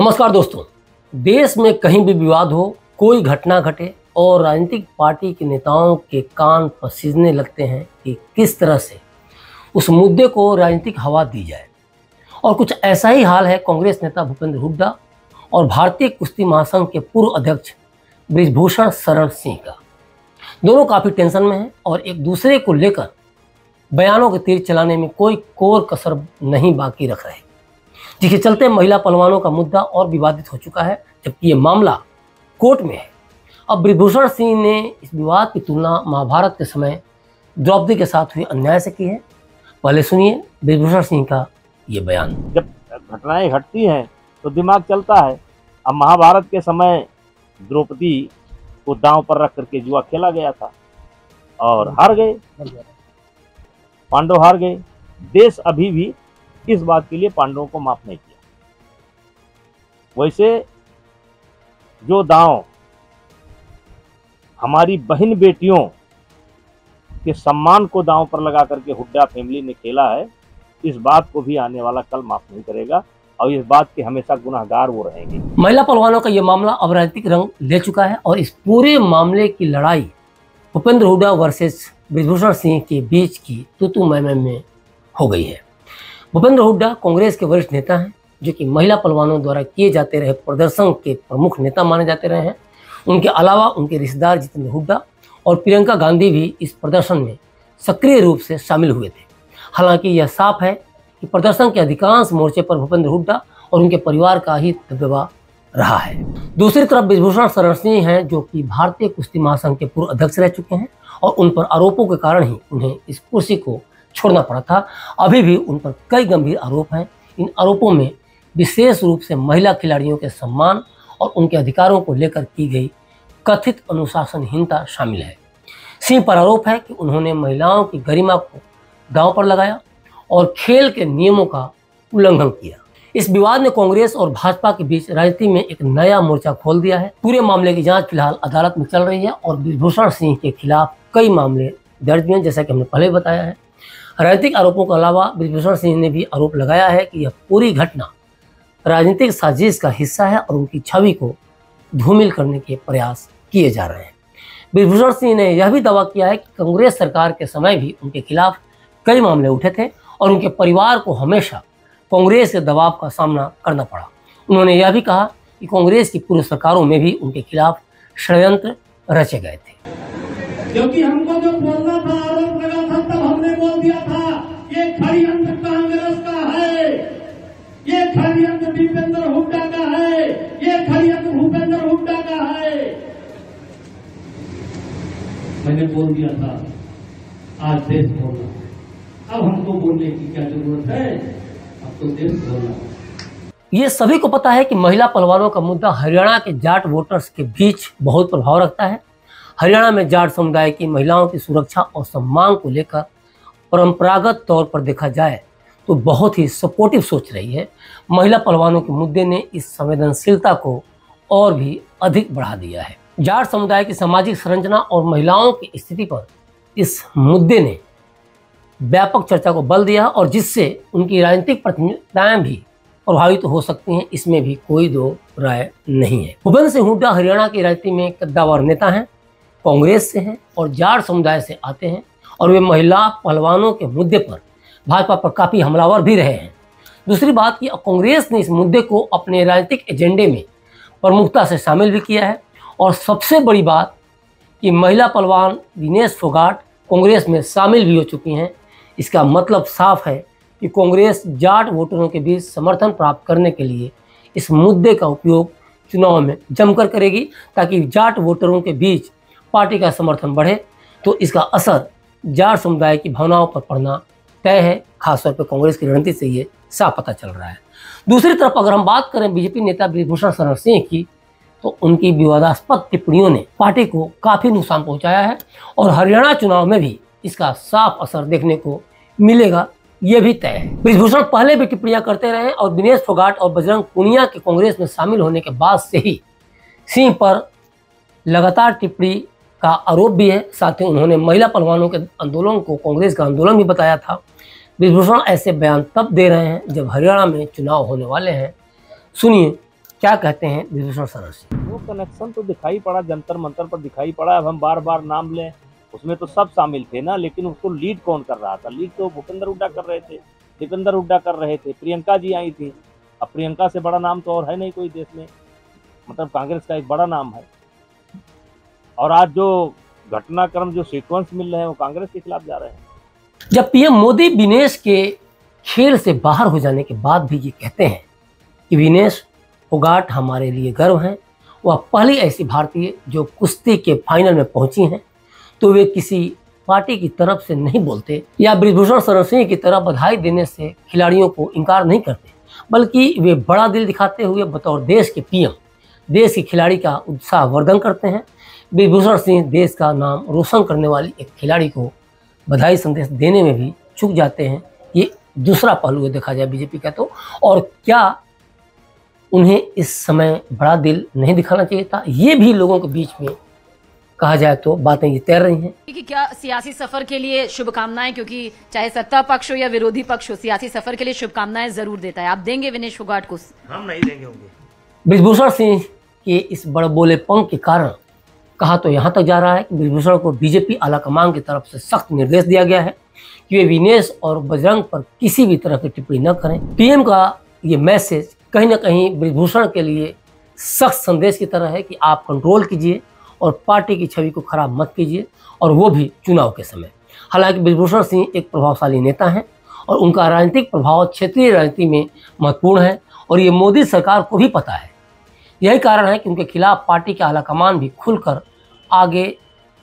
नमस्कार दोस्तों, देश में कहीं भी विवाद हो, कोई घटना घटे और राजनीतिक पार्टी के नेताओं के कान पसीजने लगते हैं कि किस तरह से उस मुद्दे को राजनीतिक हवा दी जाए। और कुछ ऐसा ही हाल है कांग्रेस नेता भूपेंद्र हुड्डा और भारतीय कुश्ती महासंघ के पूर्व अध्यक्ष बृजभूषण शरण सिंह का। दोनों काफ़ी टेंशन में हैं और एक दूसरे को लेकर बयानों के तीर चलाने में कोई कोर कसर नहीं बाकी रख रहे, जिसके चलते महिला पहलवानों का मुद्दा और विवादित हो चुका है, जबकि ये मामला कोर्ट में है। अब बृजभूषण सिंह ने इस विवाद की तुलना महाभारत के समय द्रौपदी के साथ हुए अन्याय से की है। पहले सुनिए बृजभूषण सिंह का ये बयान। जब घटनाएं घटती हैं तो दिमाग चलता है। अब महाभारत के समय द्रौपदी को दांव पर रख करके जुआ खेला गया था और हार गए, पांडव हार गए। देश अभी भी इस बात के लिए पांडवों को माफ नहीं किया। वैसे जो दांव हमारी बहन बेटियों के सम्मान को दांव पर लगा करके हुड्डा फैमिली ने खेला है, इस बात को भी आने वाला कल माफ नहीं करेगा और इस बात के हमेशा गुनाहगार वो रहेंगे। महिला पहलवानों का यह मामला अब राजनीतिक रंग ले चुका है और इस पूरे मामले की लड़ाई भूपेंद्र हुड्डा वर्सेस बृजभूषण सिंह के बीच की तू-तू मैं-मैं में हो गई है। भूपेंद्र हुड्डा कांग्रेस के वरिष्ठ नेता हैं, जो कि महिला पहलवानों द्वारा किए जाते रहे प्रदर्शन के प्रमुख नेता माने जाते रहे हैं। उनके अलावा उनके रिश्तेदार जितेंद्र हुड्डा और प्रियंका गांधी भी इस प्रदर्शन में सक्रिय रूप से शामिल हुए थे। हालांकि यह साफ है कि प्रदर्शन के अधिकांश मोर्चे पर भूपेंद्र हुड्डा और उनके परिवार का ही दबदबा रहा है। दूसरी तरफ बृजभूषण शरण सिंह हैं, जो कि भारतीय कुश्ती महासंघ के पूर्व अध्यक्ष रह चुके हैं और उन पर आरोपों के कारण ही उन्हें इस कुर्सी को छोड़ना पड़ा था। अभी भी उन पर कई गंभीर आरोप हैं। इन आरोपों में विशेष रूप से महिला खिलाड़ियों के सम्मान और उनके अधिकारों को लेकर की गई कथित अनुशासनहीनता शामिल है। सिंह पर आरोप है कि उन्होंने महिलाओं की गरिमा को दांव पर लगाया और खेल के नियमों का उल्लंघन किया। इस विवाद ने कांग्रेस और भाजपा के बीच राजनीति में एक नया मोर्चा खोल दिया है। पूरे मामले की जांच फिलहाल अदालत में चल रही है और बृजभूषण सिंह के खिलाफ कई मामले दर्ज हैं, जैसा कि हमने पहले बताया है। राजनीतिक आरोपों के अलावा बृजभूषण सिंह ने भी आरोप लगाया है कि यह पूरी घटना राजनीतिक साजिश का हिस्सा है और उनकी छवि को धूमिल करने के प्रयास किए जा रहे हैं। बृजभूषण सिंह ने यह भी दावा किया है कि कांग्रेस सरकार के समय भी उनके खिलाफ कई मामले उठे थे और उनके परिवार को हमेशा कांग्रेस के दबाव का सामना करना पड़ा। उन्होंने यह भी कहा कि कांग्रेस की पूर्व सरकारों में भी उनके खिलाफ षड्यंत्र रचे गए थे, क्योंकि हमको जो बोलना था, आरोप लगा था, तब हमने बोल दिया था ये षड्यंत्र कांग्रेस का है, ये षड्यंत्र भूपेंद्र हुड्डा का है, ये षड्यंत्र भूपेंद्र हुड्डा का है। मैंने बोल दिया था, आज देश बोला। अब हमको बोलने की क्या जरूरत है, अब तो देश बोला। ये सभी को पता है कि महिला पहलवानों का मुद्दा हरियाणा के जाट वोटर्स के बीच बहुत प्रभाव रखता है। हरियाणा में जाट समुदाय की महिलाओं की सुरक्षा और सम्मान को लेकर परंपरागत तौर पर देखा जाए तो बहुत ही सपोर्टिव सोच रही है। महिला पहलवानों के मुद्दे ने इस संवेदनशीलता को और भी अधिक बढ़ा दिया है। जाट समुदाय की सामाजिक संरचना और महिलाओं की स्थिति पर इस मुद्दे ने व्यापक चर्चा को बल दिया और जिससे उनकी राजनीतिक प्रतिनिधिताएं भी प्रभावित हो सकती हैं, इसमें भी कोई दो राय नहीं है। भूपेंद्र सिंह हुड्डा हरियाणा की राजनीति में कद्दावर नेता हैं, कांग्रेस से हैं और जाट समुदाय से आते हैं और वे महिला पहलवानों के मुद्दे पर भाजपा पर काफ़ी हमलावर भी रहे हैं। दूसरी बात कि कांग्रेस ने इस मुद्दे को अपने राजनीतिक एजेंडे में प्रमुखता से शामिल भी किया है। और सबसे बड़ी बात कि महिला पहलवान विनेश फोगाट कांग्रेस में शामिल भी हो चुकी हैं। इसका मतलब साफ है कि कांग्रेस जाट वोटरों के बीच समर्थन प्राप्त करने के लिए इस मुद्दे का उपयोग चुनाव में जमकर करेगी, ताकि जाट वोटरों के बीच पार्टी का समर्थन बढ़े। तो इसका असर जाट समुदाय की भावनाओं पर पड़ना तय है। खासतौर पर कांग्रेस की रणनीति से ये साफ पता चल रहा है। दूसरी तरफ अगर हम बात करें बीजेपी नेता बृजभूषण शरण सिंह की, तो उनकी विवादास्पद टिप्पणियों ने पार्टी को काफ़ी नुकसान पहुँचाया है और हरियाणा चुनाव में भी इसका साफ असर देखने को मिलेगा, ये भी तय है। बृजभूषण पहले भी टिप्पणियां करते रहे और विनेश फोगाट और बजरंग पुनिया के कांग्रेस में शामिल होने के बाद से ही सिंह पर लगातार टिप्पणी का आरोप भी है। साथ ही उन्होंने महिला पहलवानों के आंदोलन को कांग्रेस का आंदोलन भी बताया था। बृजभूषण ऐसे बयान तब दे रहे हैं जब हरियाणा में चुनाव होने वाले हैं। सुनिए क्या कहते हैं बृजभूषण शरण सिंह? वो कनेक्शन तो दिखाई पड़ा, जंतर मंतर पर दिखाई पड़ा। अब हम बार बार नाम लें, उसमें तो सब शामिल थे ना, लेकिन उसको लीड कौन कर रहा था? लीड तो भूपेंद्र हुड्डा कर रहे थे, जितेंद्र हुड्डा कर रहे थे, प्रियंका जी आई थी। अब प्रियंका से बड़ा नाम तो और है नहीं कोई देश में, मतलब कांग्रेस का एक बड़ा नाम है। और आज जो घटनाक्रम जो सीक्वेंस मिल रहे हैं वो कांग्रेस के खिलाफ जा रहे हैं। जब पीएम मोदी विनेश के खेल से बाहर हो जाने के बाद भी ये कहते हैं कि विनेश फोगाट हमारे लिए गर्व हैं, वह पहली ऐसी भारतीय जो कुश्ती के फाइनल में पहुंची हैं, तो वे किसी पार्टी की तरफ से नहीं बोलते या बृजभूषण शरण सिंह की तरह बधाई देने से खिलाड़ियों को इनकार नहीं करते, बल्कि वे बड़ा दिल दिखाते हुए बतौर देश के पीएम देश के खिलाड़ी का उत्साहवर्धन करते हैं। बृजभूषण सिंह देश का नाम रोशन करने वाली एक खिलाड़ी को बधाई संदेश देने में भी चूक जाते हैं। ये दूसरा पहलू है देखा जाए बीजेपी का तो। और क्या उन्हें इस समय बड़ा दिल नहीं दिखाना चाहिए था? ये भी लोगों के बीच में कहा जाए तो बातें ये तैर रही हैं कि क्या सियासी सफर के लिए शुभकामनाएं, क्योंकि चाहे सत्ता पक्ष हो या विरोधी पक्ष हो, सियासी सफर के लिए शुभकामनाएं जरूर देता है। आप देंगे विनेश फोगाट को? हम नहीं देंगे। बृजभूषण सिंह के इस बड़बोलेपन के कारण कहा तो यहाँ तक जा रहा है कि बृजभूषण को बीजेपी आला कमान की तरफ से सख्त निर्देश दिया गया है कि वे विनेश और बजरंग पर किसी भी तरह की टिप्पणी न करें। पीएम का ये मैसेज कहीं ना कहीं बृजभूषण के लिए सख्त संदेश की तरह है कि आप कंट्रोल कीजिए और पार्टी की छवि को खराब मत कीजिए, और वो भी चुनाव के समय। हालांकि बृजभूषण सिंह एक प्रभावशाली नेता हैं और उनका राजनीतिक प्रभाव क्षेत्रीय राजनीति में महत्वपूर्ण है, और ये मोदी सरकार को भी पता है। यही कारण है कि उनके खिलाफ पार्टी के आला कमान भी खुलकर आगे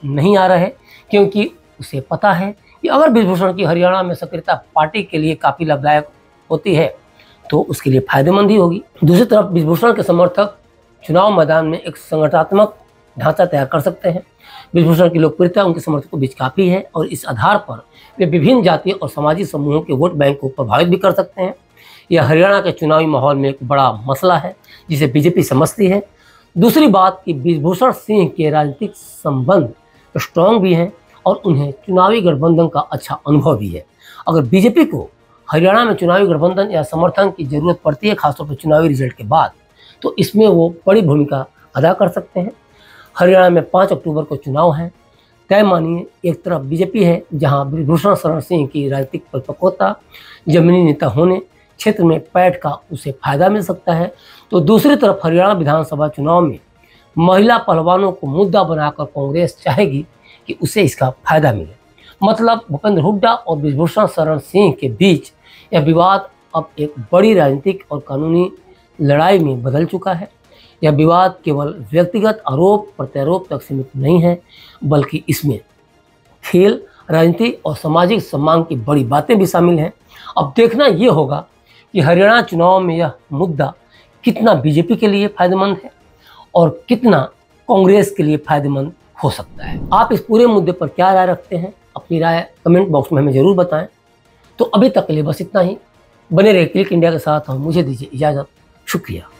नहीं आ रहे, क्योंकि उसे पता है कि अगर बृजभूषण की हरियाणा में सक्रियता पार्टी के लिए काफ़ी लाभदायक होती है तो उसके लिए फायदेमंद ही होगी। दूसरी तरफ बृजभूषण के समर्थक चुनाव मैदान में एक संगठनात्मक ढांचा तैयार कर सकते हैं। बृजभूषण की लोकप्रियता उनके समर्थकों के बीच काफ़ी है, और इस आधार पर वे विभिन्न जातीय और सामाजिक समूहों के वोट बैंक को प्रभावित भी कर सकते हैं। यह हरियाणा के चुनावी माहौल में एक बड़ा मसला है जिसे बीजेपी समझती है। दूसरी बात कि बृजभूषण सिंह के राजनीतिक संबंध स्ट्रांग भी हैं और उन्हें चुनावी गठबंधन का अच्छा अनुभव भी है। अगर बीजेपी को हरियाणा में चुनावी गठबंधन या समर्थन की जरूरत पड़ती है, खासतौर पर चुनावी रिजल्ट के बाद, तो इसमें वो बड़ी भूमिका अदा कर सकते हैं। हरियाणा में 5 अक्टूबर को चुनाव है। तय मानिए एक तरफ बीजेपी है जहाँ बृजभूषण शरण सिंह की राजनीतिक परिपक्वता, जमीनी नेता होने, क्षेत्र में पैठ का उसे फायदा मिल सकता है, तो दूसरी तरफ हरियाणा विधानसभा चुनाव में महिला पहलवानों को मुद्दा बनाकर कांग्रेस चाहेगी कि उसे इसका फायदा मिले। मतलब भूपेंद्र हुड्डा और बृजभूषण शरण सिंह के बीच यह विवाद अब एक बड़ी राजनीतिक और कानूनी लड़ाई में बदल चुका है। यह विवाद केवल व्यक्तिगत आरोप प्रत्यारोप तक सीमित नहीं है, बल्कि इसमें खेल, राजनीति और सामाजिक सम्मान की बड़ी बातें भी शामिल हैं। अब देखना ये होगा कि हरियाणा चुनाव में यह मुद्दा कितना बीजेपी के लिए फायदेमंद है और कितना कांग्रेस के लिए फायदेमंद हो सकता है। आप इस पूरे मुद्दे पर क्या राय रखते हैं? अपनी राय कमेंट बॉक्स में हमें ज़रूर बताएं। तो अभी तक के लिए बस इतना ही। बने रहे क्लिक इंडिया के साथ और मुझे दीजिए इजाज़त। शुक्रिया।